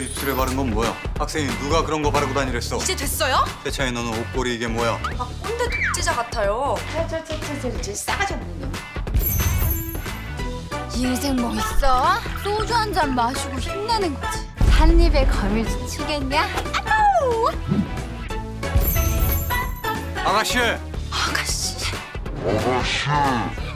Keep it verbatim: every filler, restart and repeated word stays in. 또 입술에 바른 건 뭐야? 학생이 누가 그런 거 바르고 다니랬어? 이제 됐어요? 세차이 너는 옷걸이 이게 뭐야? 아, 꼰대 독재자 같아요. 찰찰찰찰찰 싸가지 없는 놈. 이 인생 뭐 있어? 소주 한 잔 마시고 힘내는 거지. 한 입에 거미 지치겠냐? 아우! 아가씨! 아가씨! 아가씨!